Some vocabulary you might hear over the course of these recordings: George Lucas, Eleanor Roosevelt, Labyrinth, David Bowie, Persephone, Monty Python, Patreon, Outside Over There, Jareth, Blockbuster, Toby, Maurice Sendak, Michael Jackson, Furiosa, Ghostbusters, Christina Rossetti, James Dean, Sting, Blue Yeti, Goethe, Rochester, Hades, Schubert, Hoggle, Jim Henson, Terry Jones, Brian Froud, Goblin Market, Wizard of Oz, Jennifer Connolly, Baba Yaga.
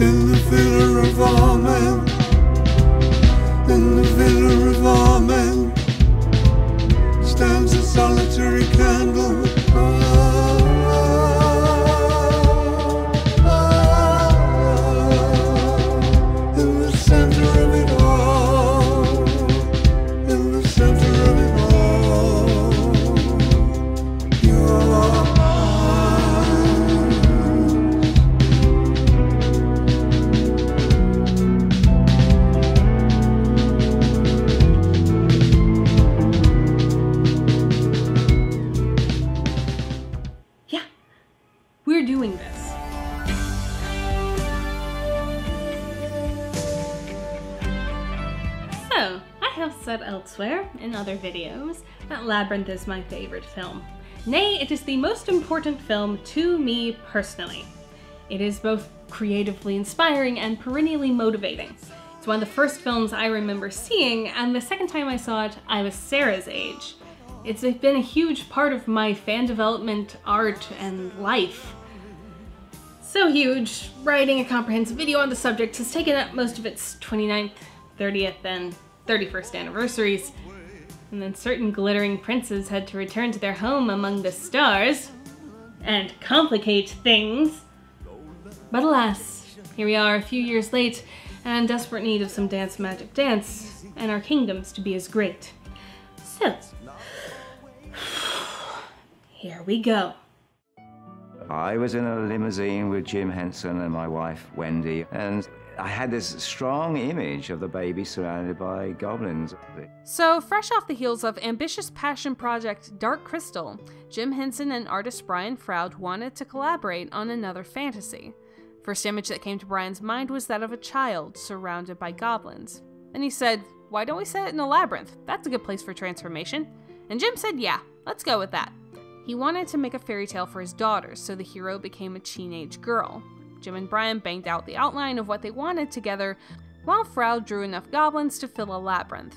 in the Villa of Amen, in the Villa of Amen, stands a solitary candle. Elsewhere in other videos that Labyrinth is my favorite film. Nay, it is the most important film to me personally. It is both creatively inspiring and perennially motivating. It's one of the first films I remember seeing, and the second time I saw it, I was Sarah's age. It's been a huge part of my fan development, art, and life. So huge, writing a comprehensive video on the subject has taken up most of its 29th, 30th, and 31st anniversaries, and then certain glittering princes had to return to their home among the stars and complicate things. But alas, here we are a few years late and in desperate need of some dance magic dance and our kingdoms to be as great. So, here we go. I was in a limousine with Jim Henson and my wife, Wendy, and I had this strong image of the baby surrounded by goblins. So, fresh off the heels of ambitious passion project Dark Crystal, Jim Henson and artist Brian Froud wanted to collaborate on another fantasy. First image that came to Brian's mind was that of a child surrounded by goblins. And he said, "Why don't we set it in a labyrinth? That's a good place for transformation." And Jim said, "Yeah, let's go with that." He wanted to make a fairy tale for his daughters, so the hero became a teenage girl. Jim and Brian banged out the outline of what they wanted together, while Froud drew enough goblins to fill a labyrinth.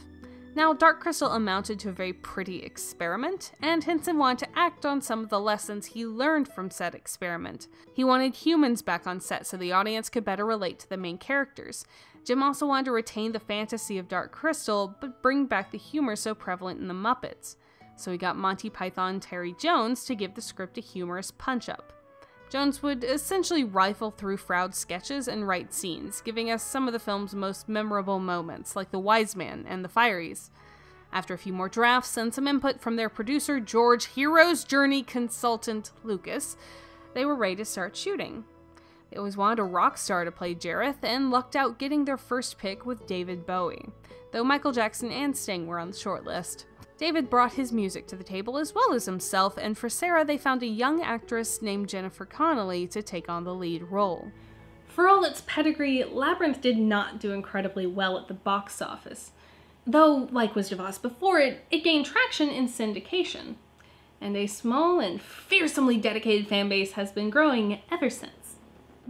Now, Dark Crystal amounted to a very pretty experiment, and Henson wanted to act on some of the lessons he learned from said experiment. He wanted humans back on set so the audience could better relate to the main characters. Jim also wanted to retain the fantasy of Dark Crystal, but bring back the humor so prevalent in the Muppets. So he got Monty Python Terry Jones to give the script a humorous punch-up. Jones would essentially rifle through Froud's sketches and write scenes, giving us some of the film's most memorable moments, like the Wise Man and the Fieries. After a few more drafts and some input from their producer, George Hero's Journey consultant Lucas, they were ready to start shooting. They always wanted a rock star to play Jareth, and lucked out getting their first pick with David Bowie, though Michael Jackson and Sting were on the short list. David brought his music to the table as well as himself, and for Sarah they found a young actress named Jennifer Connolly to take on the lead role. For all its pedigree, Labyrinth did not do incredibly well at the box office, though, like Wizard of Oz before it, it gained traction in syndication, and a small and fearsomely dedicated fanbase has been growing ever since.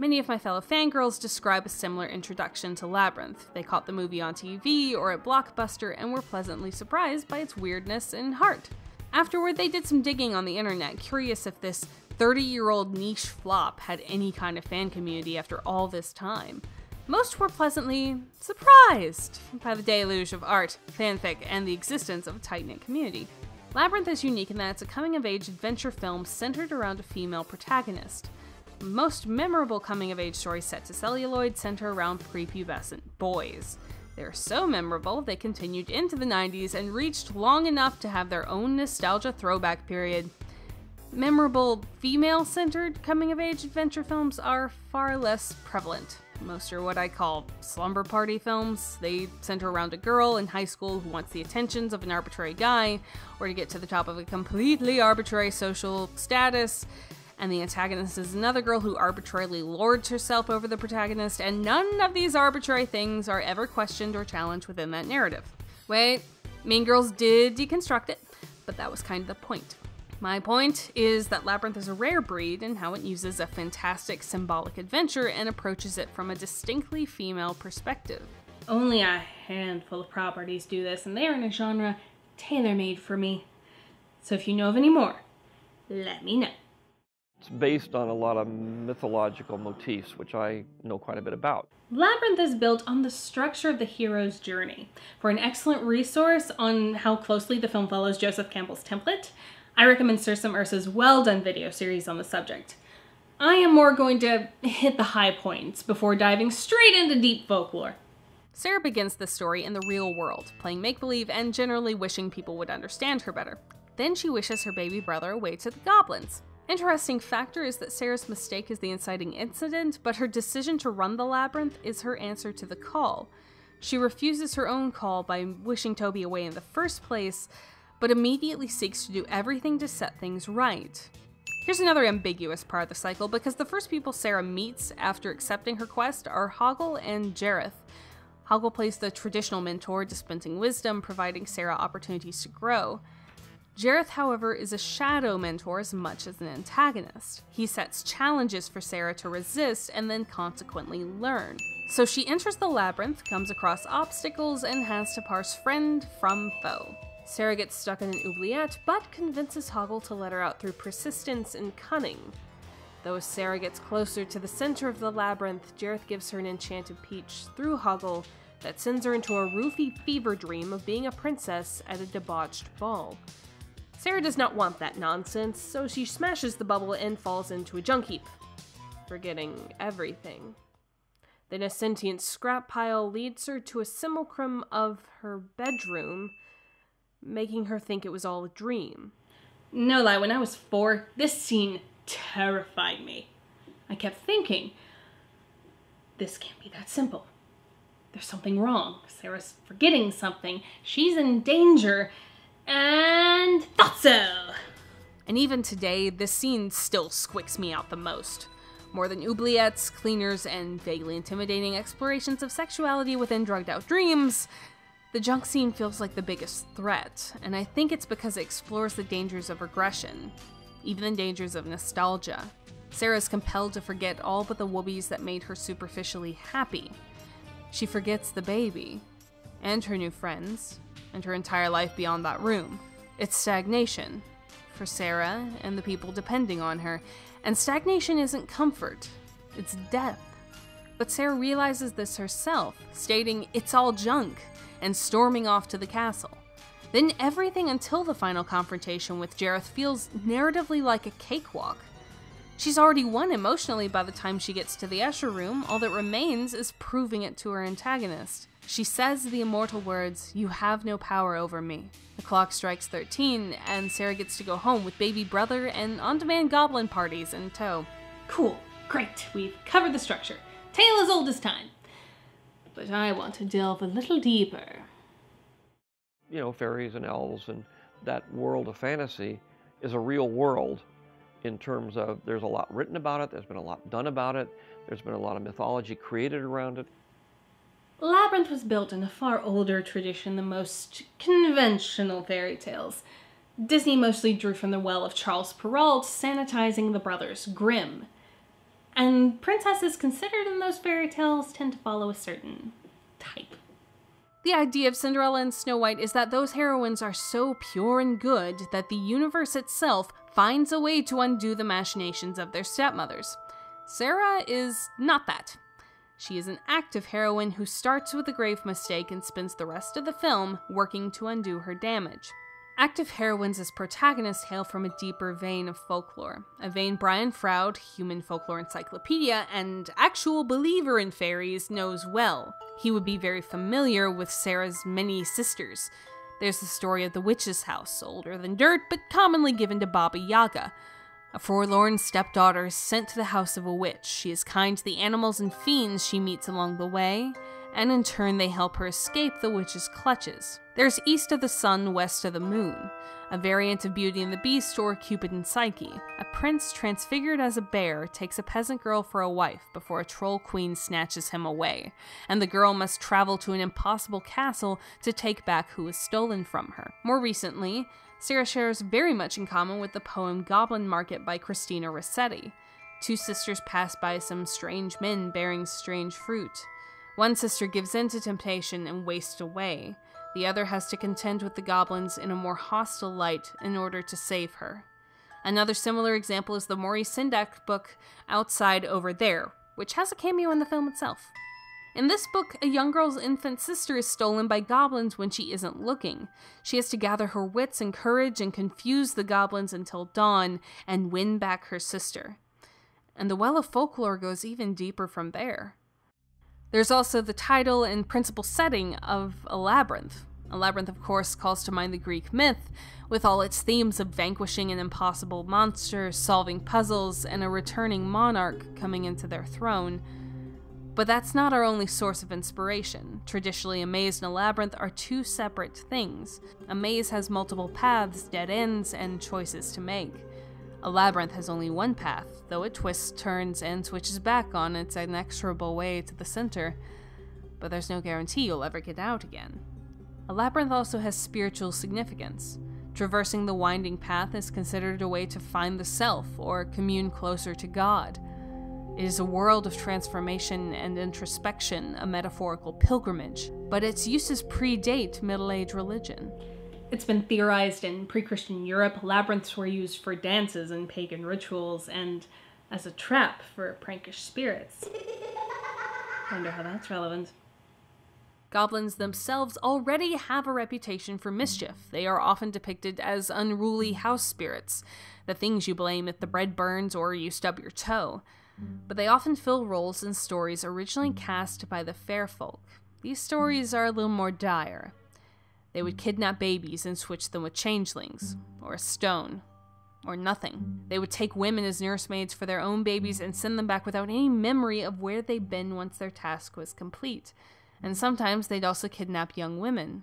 Many of my fellow fangirls describe a similar introduction to Labyrinth. They caught the movie on TV or at Blockbuster and were pleasantly surprised by its weirdness and heart. Afterward, they did some digging on the internet, curious if this 30-year-old niche flop had any kind of fan community after all this time. Most were pleasantly surprised by the deluge of art, fanfic, and the existence of a tight-knit community. Labyrinth is unique in that it's a coming-of-age adventure film centered around a female protagonist. Most memorable coming-of-age stories set to celluloid center around prepubescent boys. They're so memorable, they continued into the 90s and reached long enough to have their own nostalgia throwback period. Memorable female-centered coming-of-age adventure films are far less prevalent. Most are what I call slumber party films. They center around a girl in high school who wants the attentions of an arbitrary guy, or to get to the top of a completely arbitrary social status. And the antagonist is another girl who arbitrarily lords herself over the protagonist, and none of these arbitrary things are ever questioned or challenged within that narrative. Wait, Mean Girls did deconstruct it, but that was kind of the point. My point is that Labyrinth is a rare breed in how it uses a fantastic symbolic adventure and approaches it from a distinctly female perspective. Only a handful of properties do this, and they are in a genre tailor-made for me. So if you know of any more, let me know. It's based on a lot of mythological motifs, which I know quite a bit about. Labyrinth is built on the structure of the hero's journey. For an excellent resource on how closely the film follows Joseph Campbell's template, I recommend Sursum Ursa's Well Done video series on the subject. I am more going to hit the high points before diving straight into deep folklore. Sarah begins the story in the real world, playing make-believe and generally wishing people would understand her better. Then she wishes her baby brother away to the goblins. Interesting factor is that Sarah's mistake is the inciting incident, but her decision to run the labyrinth is her answer to the call. She refuses her own call by wishing Toby away in the first place, but immediately seeks to do everything to set things right. Here's another ambiguous part of the cycle, because the first people Sarah meets after accepting her quest are Hoggle and Jareth. Hoggle plays the traditional mentor, dispensing wisdom, providing Sarah opportunities to grow. Jareth, however, is a shadow mentor as much as an antagonist. He sets challenges for Sarah to resist and then consequently learn. So she enters the labyrinth, comes across obstacles, and has to parse friend from foe. Sarah gets stuck in an oubliette, but convinces Hoggle to let her out through persistence and cunning. Though as Sarah gets closer to the center of the labyrinth, Jareth gives her an enchanted peach through Hoggle that sends her into a roofy fever dream of being a princess at a debauched ball. Sarah does not want that nonsense, so she smashes the bubble and falls into a junk heap, forgetting everything. Then a sentient scrap pile leads her to a simulacrum of her bedroom, making her think it was all a dream. No lie, when I was 4, this scene terrified me. I kept thinking, this can't be that simple. There's something wrong. Sarah's forgetting something. She's in danger. And thought so. And even today, this scene still squicks me out the most. More than oubliettes, cleaners, and vaguely intimidating explorations of sexuality within drugged-out dreams, the junk scene feels like the biggest threat, and I think it's because it explores the dangers of regression, even the dangers of nostalgia. Sarah's compelled to forget all but the whoobies that made her superficially happy. She forgets the baby, and her new friends, and her entire life beyond that room. It's stagnation, for Sarah and the people depending on her, and stagnation isn't comfort, it's death. But Sarah realizes this herself, stating, "It's all junk," and storming off to the castle. Then everything until the final confrontation with Jareth feels narratively like a cakewalk. She's already won emotionally by the time she gets to the Usher room. All that remains is proving it to her antagonist. She says the immortal words, "You have no power over me." The clock strikes 13, and Sarah gets to go home with baby brother and on-demand goblin parties in tow. Cool, great, we've covered the structure. Tale as old as time. But I want to delve a little deeper. You know, fairies and elves and that world of fantasy is a real world in terms of there's a lot written about it, there's been a lot done about it, there's been a lot of mythology created around it. Labyrinth was built in a far older tradition than most conventional fairy tales. Disney mostly drew from the well of Charles Perrault sanitizing the Brothers Grimm. And princesses considered in those fairy tales tend to follow a certain type. The idea of Cinderella and Snow White is that those heroines are so pure and good that the universe itself finds a way to undo the machinations of their stepmothers. Sarah is not that. She is an active heroine who starts with a grave mistake and spends the rest of the film working to undo her damage. Active heroines as protagonists hail from a deeper vein of folklore, a vein Brian Froud, Human Folklore Encyclopedia, and actual believer in fairies knows well. He would be very familiar with Sarah's many sisters. There's the story of the Witch's House, older than dirt, but commonly given to Baba Yaga. A forlorn stepdaughter is sent to the house of a witch. She is kind to the animals and fiends she meets along the way, and in turn they help her escape the witch's clutches. There's East of the Sun, West of the Moon, a variant of Beauty and the Beast or Cupid and Psyche. A prince transfigured as a bear takes a peasant girl for a wife before a troll queen snatches him away, and the girl must travel to an impossible castle to take back who is stolen from her. More recently, Sarah shares very much in common with the poem Goblin Market by Christina Rossetti. Two sisters pass by some strange men bearing strange fruit. One sister gives in to temptation and wastes away. The other has to contend with the goblins in a more hostile light in order to save her. Another similar example is the Maurice Sendak book Outside Over There, which has a cameo in the film itself. In this book, a young girl's infant sister is stolen by goblins when she isn't looking. She has to gather her wits and courage and confuse the goblins until dawn and win back her sister. And the well of folklore goes even deeper from there. There's also the title and principal setting of Labyrinth. Labyrinth, of course, calls to mind the Greek myth, with all its themes of vanquishing an impossible monster, solving puzzles, and a returning monarch coming into their throne. But that's not our only source of inspiration. Traditionally, a maze and a labyrinth are two separate things. A maze has multiple paths, dead ends, and choices to make. A labyrinth has only one path, though it twists, turns, and switches back on its inexorable way to the center. But there's no guarantee you'll ever get out again. A labyrinth also has spiritual significance. Traversing the winding path is considered a way to find the self or commune closer to God. It is a world of transformation and introspection, a metaphorical pilgrimage, but its uses predate Middle Age religion. It's been theorized in pre-Christian Europe, labyrinths were used for dances and pagan rituals, and as a trap for prankish spirits. Wonder how that's relevant. Goblins themselves already have a reputation for mischief. They are often depicted as unruly house spirits, the things you blame if the bread burns or you stub your toe. But they often fill roles in stories originally cast by the fair folk. These stories are a little more dire. They would kidnap babies and switch them with changelings, or a stone, or nothing. They would take women as nursemaids for their own babies and send them back without any memory of where they'd been once their task was complete. And sometimes they'd also kidnap young women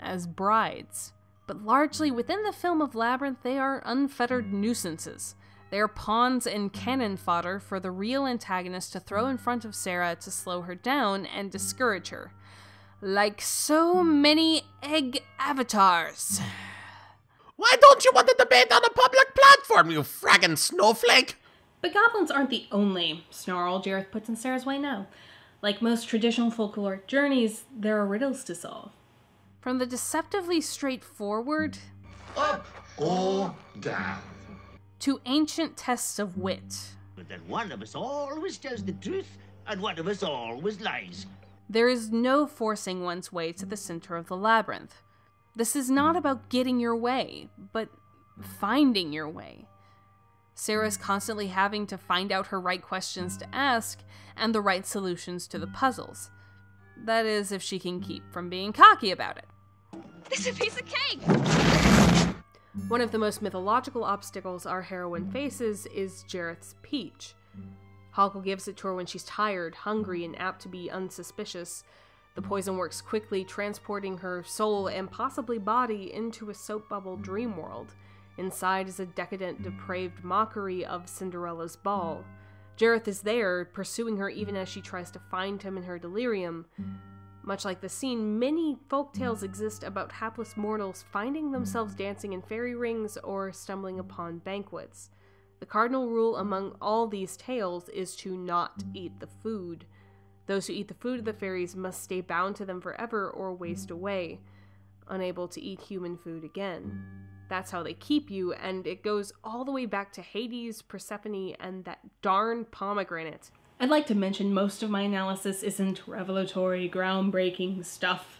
as brides. But largely within the film of Labyrinth, they are unfettered nuisances. They are pawns and cannon fodder for the real antagonist to throw in front of Sarah to slow her down and discourage her. Like so many egg avatars. Why don't you want to debate on a public platform, you fraggin' snowflake? But goblins aren't the only snarl Jareth puts in Sarah's way now. Like most traditional folkloric journeys, there are riddles to solve. From the deceptively straightforward... up or down. To ancient tests of wit. But then one of us always tells the truth, and one of us always lies. There is no forcing one's way to the center of the labyrinth. This is not about getting your way, but finding your way. Sarah's constantly having to find out her right questions to ask, and the right solutions to the puzzles. That is, if she can keep from being cocky about it. This is a piece of cake! One of the most mythological obstacles our heroine faces is Jareth's peach. Hoggle gives it to her when she's tired, hungry, and apt to be unsuspicious. The poison works quickly, transporting her soul and possibly body into a soap bubble dream world. Inside is a decadent, depraved mockery of Cinderella's ball. Jareth is there, pursuing her even as she tries to find him in her delirium. Much like the scene, many folktales exist about hapless mortals finding themselves dancing in fairy rings or stumbling upon banquets. The cardinal rule among all these tales is to not eat the food. Those who eat the food of the fairies must stay bound to them forever or waste away, unable to eat human food again. That's how they keep you, and it goes all the way back to Hades, Persephone, and that darn pomegranate. I'd like to mention most of my analysis isn't revelatory, groundbreaking stuff.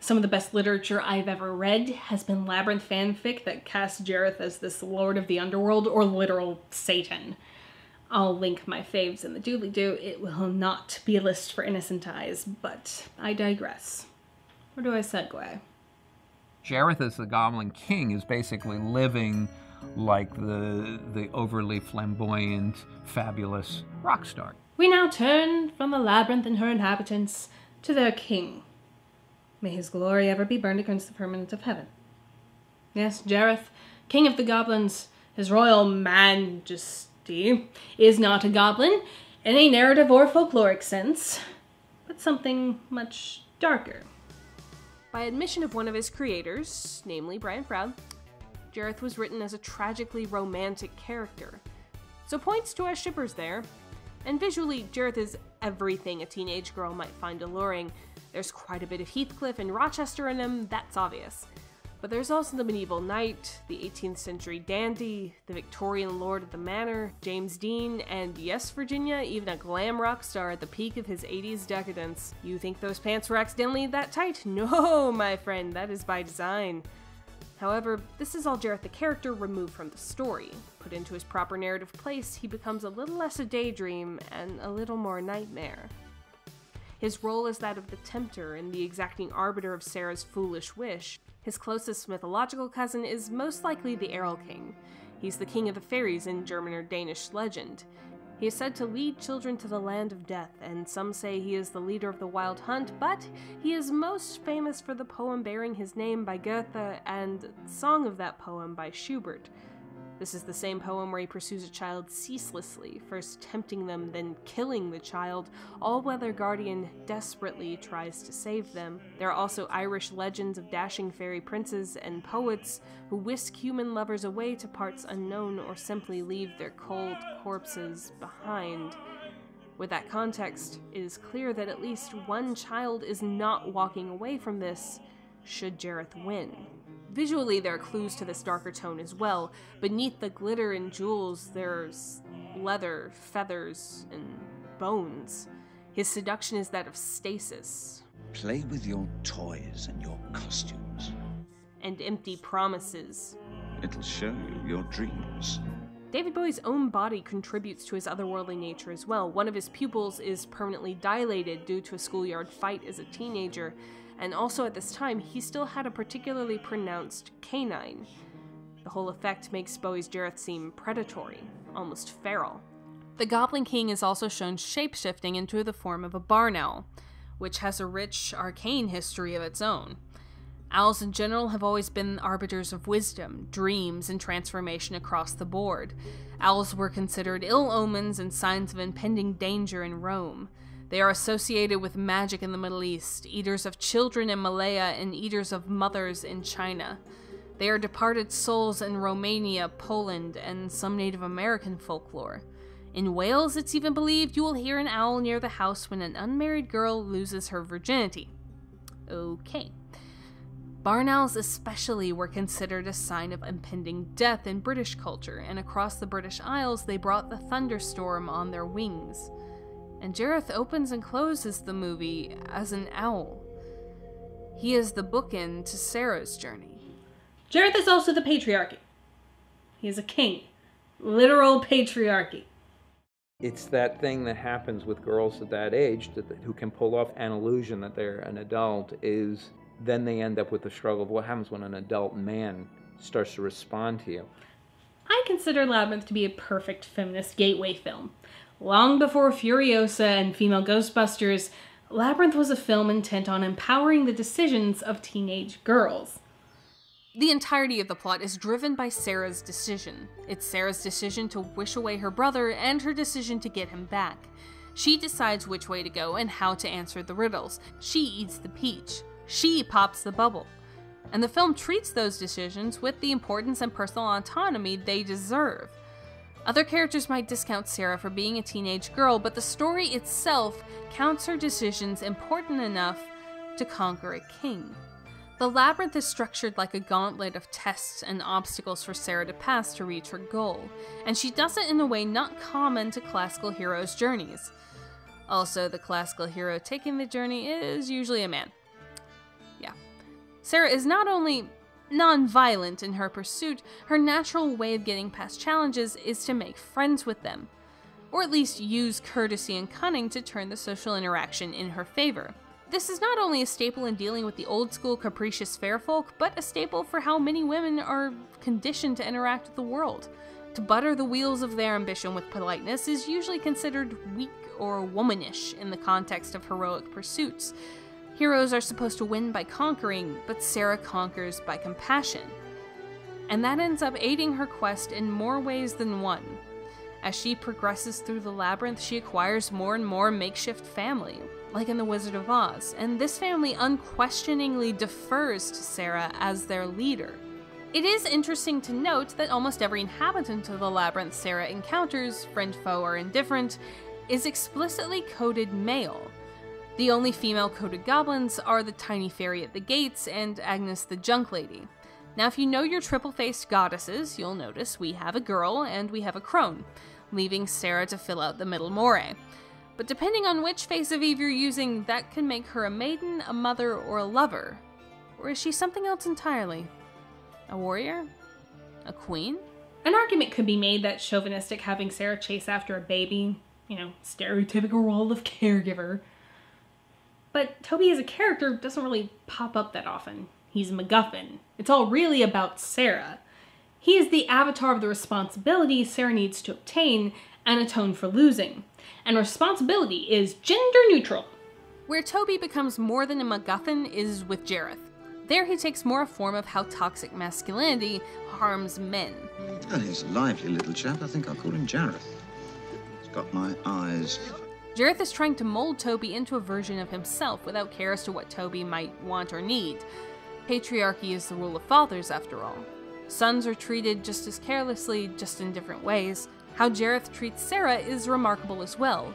Some of the best literature I've ever read has been Labyrinth fanfic that casts Jareth as this lord of the underworld or literal Satan. I'll link my faves in the doobly-doo. It will not be a list for innocent eyes, but I digress. Where do I segue? Jareth as the Goblin King is basically living like the overly flamboyant, fabulous rock star. We now turn from the labyrinth and her inhabitants to their king. May his glory ever be burned against the firmament of heaven. Yes, Jareth, king of the goblins, his royal majesty, is not a goblin in a narrative or folkloric sense, but something much darker. By admission of one of his creators, namely Brian Froud, Jareth was written as a tragically romantic character. So points to our shippers there. And visually, Jareth is everything a teenage girl might find alluring. There's quite a bit of Heathcliff and Rochester in him, that's obvious. But there's also the medieval knight, the 18th century dandy, the Victorian lord of the manor, James Dean, and yes, Virginia, even a glam rock star at the peak of his 80s decadence. You think those pants were accidentally that tight? No, my friend, that is by design. However, this is all Jareth the character removed from the story. Put into his proper narrative place, he becomes a little less a daydream and a little more a nightmare. His role is that of the tempter and the exacting arbiter of Sarah's foolish wish. His closest mythological cousin is most likely the Erlkonig. He's the king of the fairies in German or Danish legend. He is said to lead children to the land of death, and some say he is the leader of the wild hunt, but he is most famous for the poem bearing his name by Goethe and song of that poem by Schubert. This is the same poem where he pursues a child ceaselessly, first tempting them, then killing the child, all while their guardian desperately tries to save them. There are also Irish legends of dashing fairy princes and poets who whisk human lovers away to parts unknown or simply leave their cold corpses behind. With that context, it is clear that at least one child is not walking away from this, should Jareth win. Visually, there are clues to this darker tone as well. Beneath the glitter and jewels, there's leather, feathers, and bones. His seduction is that of stasis. Play with your toys and your costumes. And empty promises. It'll show you your dreams. David Bowie's own body contributes to his otherworldly nature as well. One of his pupils is permanently dilated due to a schoolyard fight as a teenager. And also at this time, he still had a particularly pronounced canine. The whole effect makes Bowie's Jareth seem predatory, almost feral. The Goblin King is also shown shape-shifting into the form of a barn owl, which has a rich arcane history of its own. Owls in general have always been arbiters of wisdom, dreams, and transformation across the board. Owls were considered ill omens and signs of impending danger in Rome. They are associated with magic in the Middle East, eaters of children in Malaya, and eaters of mothers in China. They are departed souls in Romania, Poland, and some Native American folklore. In Wales, it's even believed you will hear an owl near the house when an unmarried girl loses her virginity. Okay. Barn owls especially were considered a sign of impending death in British culture, and across the British Isles they brought the thunderstorm on their wings. And Jareth opens and closes the movie as an owl. He is the bookend to Sarah's journey. Jareth is also the patriarchy. He is a king. Literal patriarchy. It's that thing that happens with girls at that age who can pull off an illusion that they're an adult is then they end up with the struggle of what happens when an adult man starts to respond to you. I consider Labyrinth to be a perfect feminist gateway film. Long before Furiosa and female Ghostbusters, Labyrinth was a film intent on empowering the decisions of teenage girls. The entirety of the plot is driven by Sarah's decision. It's Sarah's decision to wish away her brother and her decision to get him back. She decides which way to go and how to answer the riddles. She eats the peach. She pops the bubble. And the film treats those decisions with the importance and personal autonomy they deserve. Other characters might discount Sarah for being a teenage girl, but the story itself counts her decisions important enough to conquer a king. The Labyrinth is structured like a gauntlet of tests and obstacles for Sarah to pass to reach her goal, and she does it in a way not common to classical heroes' journeys. Also, the classical hero taking the journey is usually a man. Yeah. Sarah is not only non-violent in her pursuit, her natural way of getting past challenges is to make friends with them, or at least use courtesy and cunning to turn the social interaction in her favor. This is not only a staple in dealing with the old-school capricious fair folk, but a staple for how many women are conditioned to interact with the world. To butter the wheels of their ambition with politeness is usually considered weak or womanish in the context of heroic pursuits. Heroes are supposed to win by conquering, but Sarah conquers by compassion. And that ends up aiding her quest in more ways than one. As she progresses through the labyrinth, she acquires more and more makeshift family, like in The Wizard of Oz, and this family unquestioningly defers to Sarah as their leader. It is interesting to note that almost every inhabitant of the labyrinth Sarah encounters, friend, foe, or indifferent, is explicitly coded male. The only female-coded goblins are the tiny fairy at the gates and Agnes the Junk Lady. Now, if you know your triple-faced goddesses, you'll notice we have a girl and we have a crone, leaving Sarah to fill out the middle moire. But depending on which face of Eve you're using, that can make her a maiden, a mother, or a lover. Or is she something else entirely? A warrior? A queen? An argument could be made that chauvinistic having Sarah chase after a baby, you know, stereotypical role of caregiver. But Toby as a character doesn't really pop up that often. He's a MacGuffin. It's all really about Sarah. He is the avatar of the responsibility Sarah needs to obtain and atone for losing. And responsibility is gender neutral. Where Toby becomes more than a MacGuffin is with Jareth. There he takes more a form of how toxic masculinity harms men. Well, he's a lively little chap. I think I'll call him Jareth. He's got my eyes. Jareth is trying to mold Toby into a version of himself without care as to what Toby might want or need. Patriarchy is the rule of fathers, after all. Sons are treated just as carelessly, just in different ways. How Jareth treats Sarah is remarkable as well.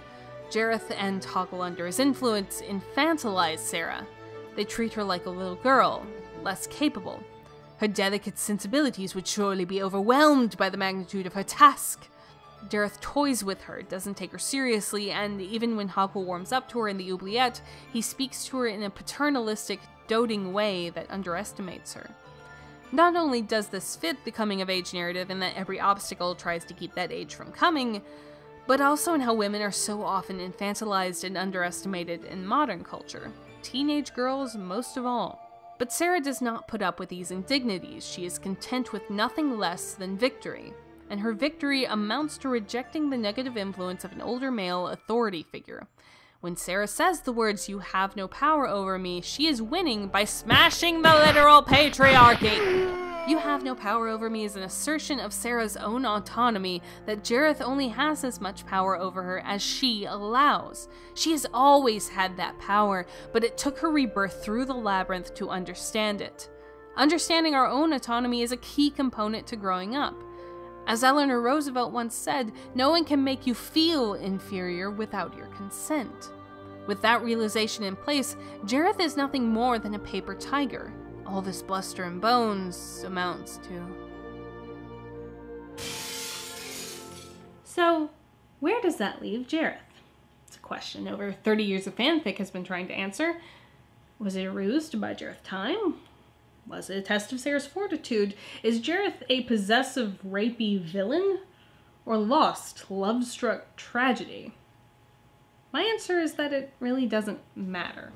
Jareth and Hoggle, under his influence, infantilize Sarah. They treat her like a little girl, less capable. Her delicate sensibilities would surely be overwhelmed by the magnitude of her task. Jareth toys with her, doesn't take her seriously, and even when Hoggle warms up to her in the oubliette, he speaks to her in a paternalistic, doting way that underestimates her. Not only does this fit the coming-of-age narrative in that every obstacle tries to keep that age from coming, but also in how women are so often infantilized and underestimated in modern culture. Teenage girls most of all. But Sarah does not put up with these indignities. She is content with nothing less than victory, and her victory amounts to rejecting the negative influence of an older male authority figure. When Sarah says the words, "You have no power over me," she is winning by smashing the literal patriarchy. "You have no power over me" is an assertion of Sarah's own autonomy, that Jareth only has as much power over her as she allows. She has always had that power, but it took her rebirth through the labyrinth to understand it. Understanding our own autonomy is a key component to growing up. As Eleanor Roosevelt once said, no one can make you feel inferior without your consent. With that realization in place, Jareth is nothing more than a paper tiger. All this bluster and bones amounts to... So, where does that leave Jareth? It's a question over 30 years of fanfic has been trying to answer. Was it a ruse to buy Jareth time? Was it a test of Sarah's fortitude? Is Jareth a possessive, rapey villain? Or lost, love-struck tragedy? My answer is that it really doesn't matter.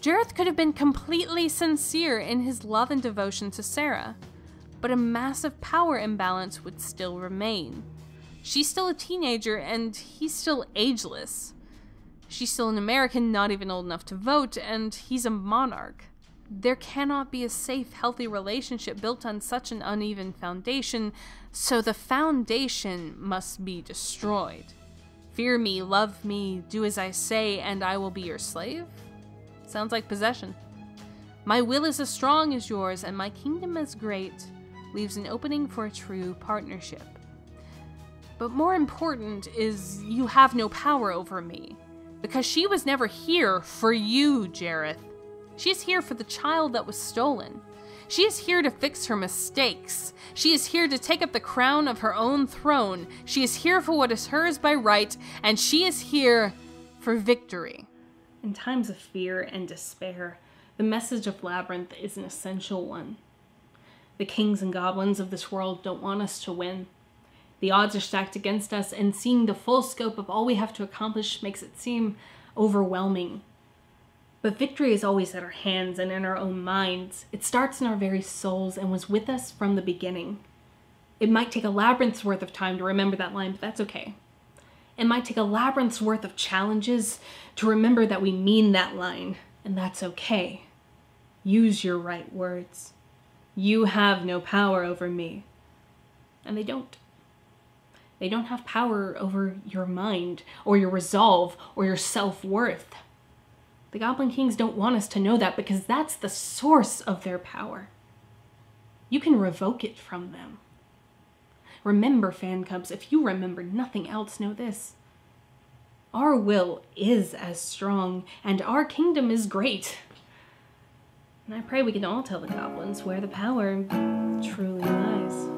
Jareth could have been completely sincere in his love and devotion to Sarah, but a massive power imbalance would still remain. She's still a teenager, and he's still ageless. She's still an American, not even old enough to vote, and he's a monarch. There cannot be a safe, healthy relationship built on such an uneven foundation, so the foundation must be destroyed. Fear me, love me, do as I say, and I will be your slave? Sounds like possession. My will is as strong as yours, and my kingdom as great, leaves an opening for a true partnership. But more important is, you have no power over me, because she was never here for you, Jareth. She is here for the child that was stolen. She is here to fix her mistakes. She is here to take up the crown of her own throne. She is here for what is hers by right, and she is here for victory. In times of fear and despair, the message of Labyrinth is an essential one. The kings and goblins of this world don't want us to win. The odds are stacked against us, and seeing the full scope of all we have to accomplish makes it seem overwhelming. But victory is always at our hands and in our own minds. It starts in our very souls and was with us from the beginning. It might take a labyrinth's worth of time to remember that line, but that's okay. It might take a labyrinth's worth of challenges to remember that we mean that line, and that's okay. Use your right words. You have no power over me. And they don't. They don't have power over your mind, or your resolve, or your self-worth. The Goblin Kings don't want us to know that because that's the source of their power. You can revoke it from them. Remember, fan cubs, if you remember nothing else, know this. Our will is as strong, and our kingdom is great. And I pray we can all tell the goblins where the power truly lies.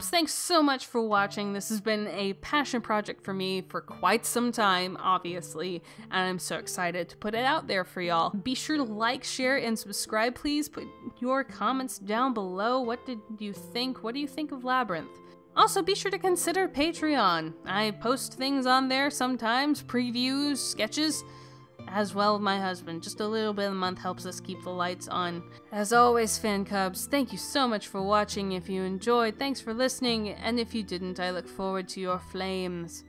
Thanks so much for watching. This has been a passion project for me for quite some time, obviously, and I'm so excited to put it out there for y'all. Be sure to like, share, and subscribe, please. Put your comments down below. What did you think? What do you think of Labyrinth? Also, be sure to consider Patreon. I post things on there sometimes, previews, sketches, as well as my husband. Just a little bit a month helps us keep the lights on. As always, fan cubs, thank you so much for watching. If you enjoyed, thanks for listening, and if you didn't, I look forward to your flames.